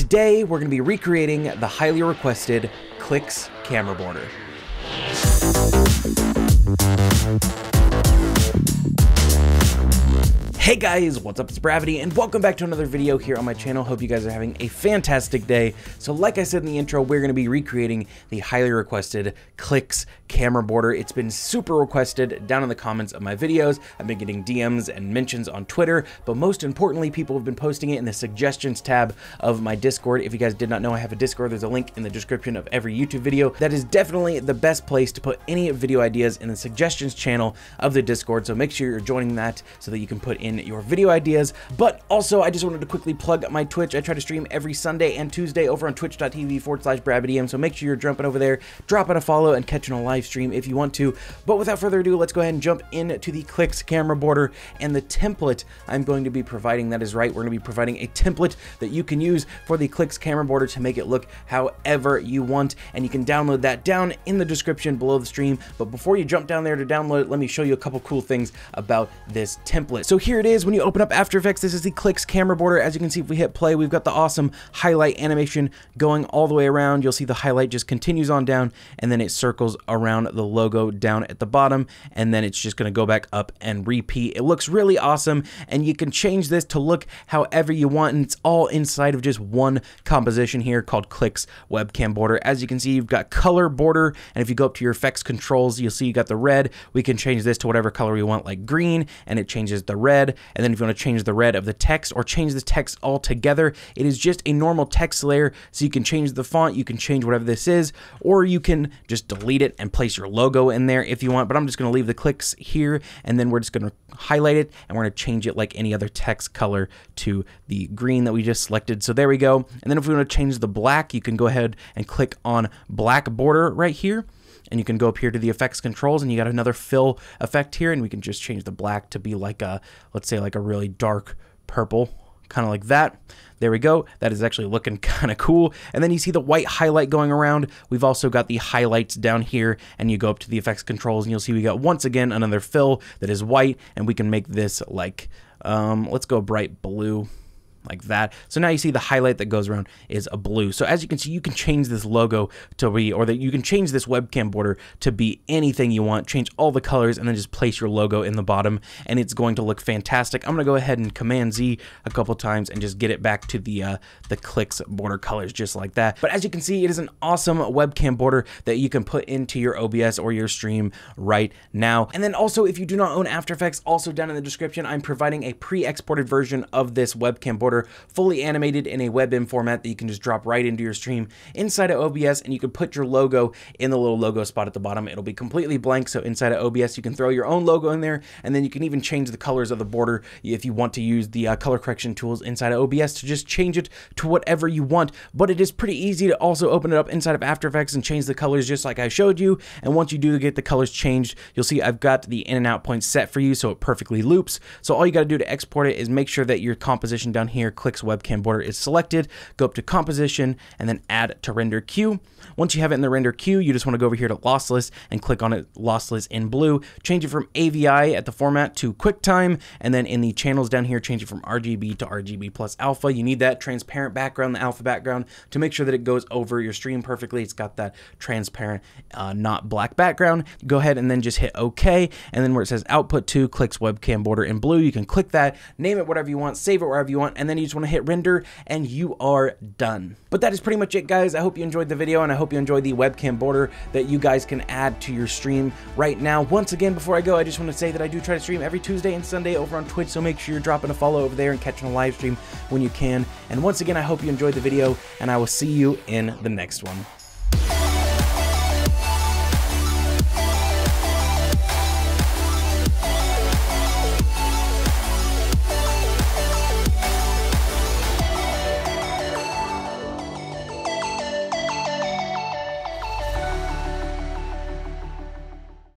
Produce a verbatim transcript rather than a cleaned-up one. Today, we're going to be recreating the highly requested Clix camera border. Hey guys, what's up? It's Bravity and welcome back to another video here on my channel. Hope you guys are having a fantastic day. So like I said in the intro, we're gonna be recreating the highly requested Clix camera border. It's been super requested down in the comments of my videos. I've been getting D Ms and mentions on Twitter, but most importantly, people have been posting it in the suggestions tab of my Discord. If you guys did not know, I have a Discord. There's a link in the description of every YouTube video. That is definitely the best place to put any video ideas in the suggestions channel of the Discord. So make sure you're joining that so that you can put in your video ideas. But also, I just wanted to quickly plug my Twitch. I try to stream every Sunday and Tuesday over on twitch dot t v forward slash bravity m, so make sure you're jumping over there, dropping a follow, and catching a live stream if you want to. But without further ado, let's go ahead and jump into the Clix camera border and the template I'm going to be providing. That is right, we're going to be providing a template that you can use for the Clix camera border to make it look however you want, and you can download that down in the description below the stream. But before you jump down there to download it, let me show you a couple cool things about this template. So here it is. When you open up After Effects, this is the Clix camera border. As you can see, if we hit play, we've got the awesome highlight animation going all the way around. You'll see the highlight just continues on down, and then it circles around the logo down at the bottom, and then it's just going to go back up and repeat. It looks really awesome, and you can change this to look however you want, and it's all inside of just one composition here called Clix webcam border. As you can see, you've got color border, and if you go up to your effects controls, you'll see you got the red. We can change this to whatever color we want, like green, and it changes the red. And then if you want to change the red of the text or change the text altogether, it is just a normal text layer. So you can change the font, you can change whatever this is, or you can just delete it and place your logo in there if you want. But I'm just going to leave the Clix here, and then we're just going to highlight it, and we're going to change it like any other text color to the green that we just selected. So there we go. And then if we want to change the black, you can go ahead and click on black border right here. And you can go up here to the effects controls, and you got another fill effect here, and we can just change the black to be like a, let's say like a really dark purple, kind of like that. There we go. That is actually looking kind of cool. And then you see the white highlight going around. We've also got the highlights down here, and you go up to the effects controls, and you'll see we got once again another fill that is white, and we can make this like, um, let's go bright blue. Like that. So now you see the highlight that goes around is a blue. So as you can see, you can change this logo to be, or that you can change this webcam border to be anything you want, change all the colors, and then just place your logo in the bottom, and it's going to look fantastic. I'm going to go ahead and Command Z a couple times and just get it back to the uh, the Clix border colors, just like that. But as you can see, it is an awesome webcam border that you can put into your O B S or your stream right now. And then also, if you do not own After Effects, also down in the description, I'm providing a pre-exported version of this webcam border, fully animated in a WebM format that you can just drop right into your stream inside of O B S, and you can put your logo in the little logo spot at the bottom. It'll be completely blank, so inside of O B S you can throw your own logo in there, and then you can even change the colors of the border if you want to use the uh, color correction tools inside of O B S to just change it to whatever you want. But it is pretty easy to also open it up inside of After Effects and change the colors just like I showed you, and once you do get the colors changed, you'll see I've got the in and out points set for you so it perfectly loops. So all you got to do to export it is make sure that your composition down here Here, Clix webcam border is selected, go up to composition, and then add to render queue. Once you have it in the render queue, you just want to go over here to lossless and click on it, lossless in blue, change it from A V I at the format to QuickTime, and then in the channels down here, change it from R G B to R G B plus alpha. You need that transparent background, the alpha background, to make sure that it goes over your stream perfectly. It's got that transparent, uh, not black background. Go ahead and then just hit OK, and then where it says output to Clix webcam border in blue, you can click that, name it whatever you want, save it wherever you want, and then you just want to hit render, and you are done. But that is pretty much it, guys. I hope you enjoyed the video, and I hope you enjoyed the webcam border that you guys can add to your stream right now. Once again, before I go, I just want to say that I do try to stream every Tuesday and Sunday over on Twitch, so make sure you're dropping a follow over there and catching a live stream when you can. And once again, I hope you enjoyed the video, and I will see you in the next one.